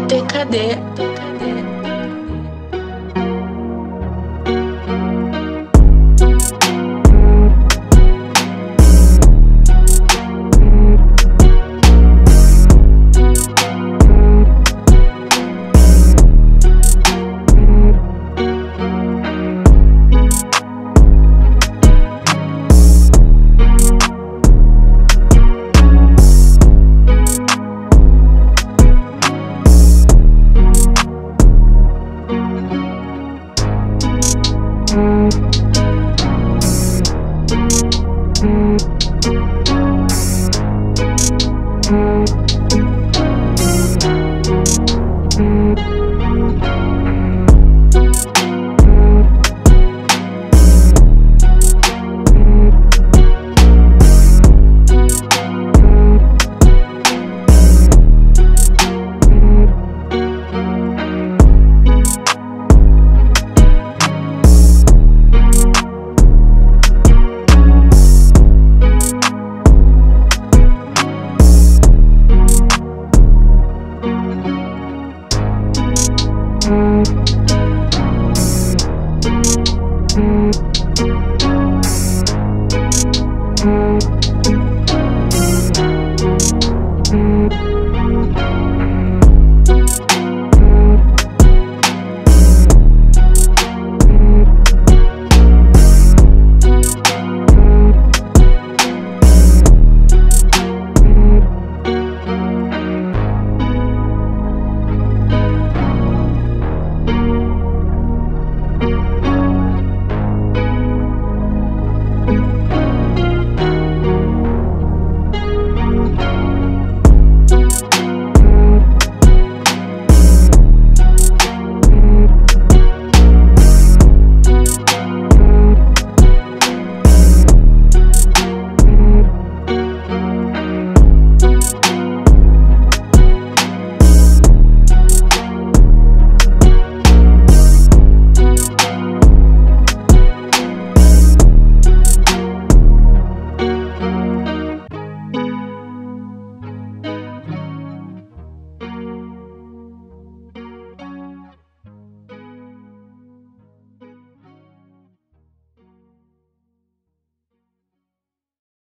TKD.